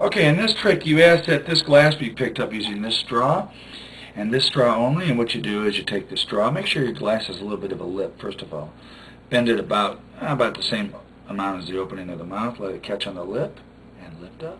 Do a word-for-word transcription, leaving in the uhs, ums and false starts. Okay, in this trick you asked that this glass be picked up using this straw and this straw only, and what you do is you take the straw, make sure your glass has a little bit of a lip first of all, bend it about, about the same amount as the opening of the mouth, let it catch on the lip and lift up.